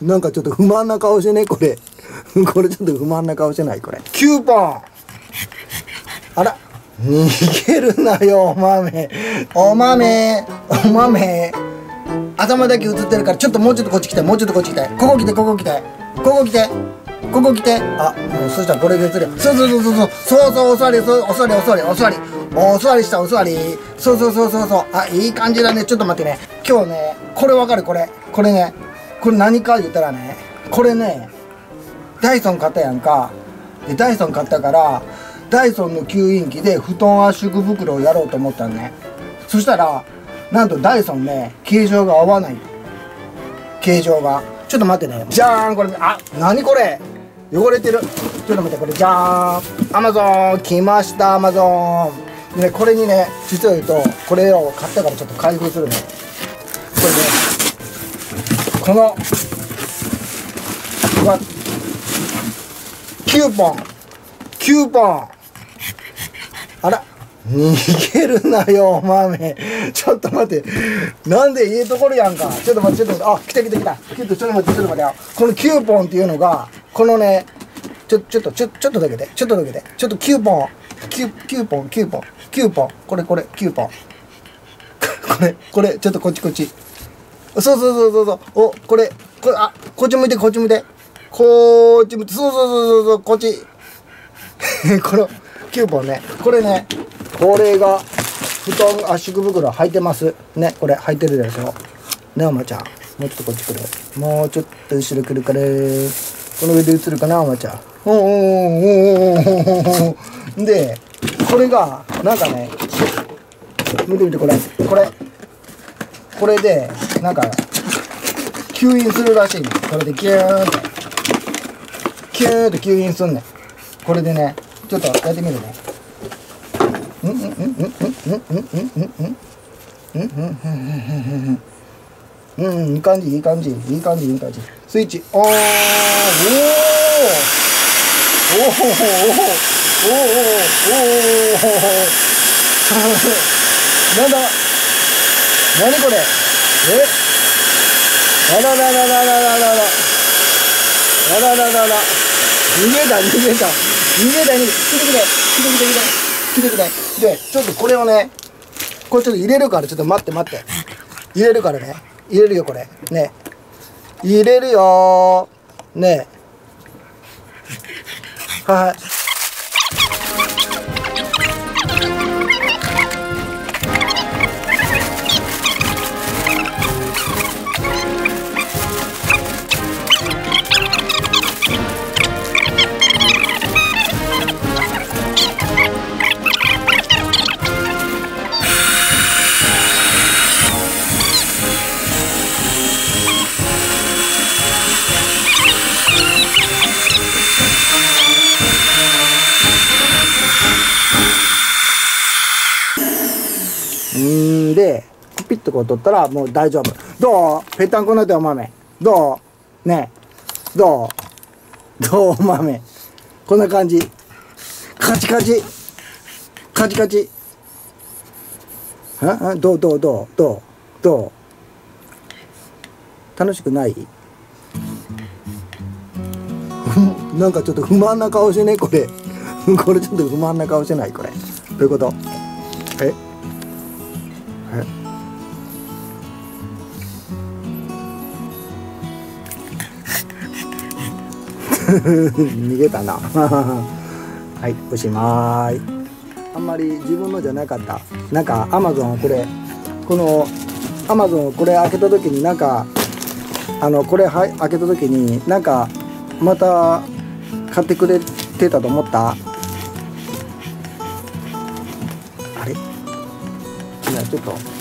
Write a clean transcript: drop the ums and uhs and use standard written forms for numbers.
なんかちょっと不満な顔してね、これ。これちょっと不満な顔してない、これ。9本。あら、逃げるなよ、お豆。お豆、お豆。頭だけ映ってるから、ちょっともうちょっとこっち来て、もうちょっとこっち来て。ここ来て、ここ来て。ここ来て。ここ来て。あ、もうそしたらこれで映るよ。そうそうそうそう。そうそう、お座り、お座り、お座り、お座り。お座りした、お座り。そうそうそうそうそう。あ、いい感じだね。ちょっと待ってね。今日ね、これわかる、これ。これね。これ何か言ったらね、これね、ダイソン買ったやんか。で、ダイソン買ったから、ダイソンの吸引器で布団圧縮袋をやろうと思ったのね。そしたら、なんとダイソンね、形状が合わない。形状が。ちょっと待ってね。じゃーん、これ、あ、何これ汚れてる。ちょっと待って、これ、じゃーん。アマゾン、来ました、アマゾン。でね、これにね、実を言うと、これを買ったからちょっと開封するね。これね。この9本。あら、逃げるなよ、お豆。ちょっと待って、なんでいいところやんか。ちょっと待って、ちょっと待って、あ、来た。ちょっと待って、ちょっと待ってよ。この9本っていうのが、このね、ちょっとだけで、ちょっと9本。これ、9本。これ、ちょっとこっち。そう。お、これ、あ、こっち向いて。そう、こっち。この9本ね。これね、これが、布団圧縮袋履いてます。ね、これ履いてるでしょ。ね、おまちゃん。もうちょっとこっち来る。もうちょっと後ろ来るから。この上で映るかな、おまちゃん。で、これが、なんかね、見て、これで、なんか、吸引するらしいんです。これでキューンって吸引すんねん。これでね、ちょっとやってみるね。いい感じ。スイッチ、おー、なんだなにこれ、あらららら逃げた来てくれで、ちょっとこれをね、これちょっと入れるから、ちょっと待って入れるからね、入れるよ、これね、入れるよーね、はい。で、ピッとこう取ったらもう大丈夫。どう？ぺったんこになったよ、お豆。どう？ねえ。どうお豆。こんな感じ。カチカチ。ん？どう楽しくない？なんかちょっと不満な顔してね、これ。これちょっと不満な顔してない、これ。どういうこと？逃げたな。はい、おしまい。あんまり自分のじゃなかった。なんかアマゾン、このアマゾン、これ開けた時になんかこれ、はい、開けた時になんかまた買ってくれてたと思った。あれ、ちょっと。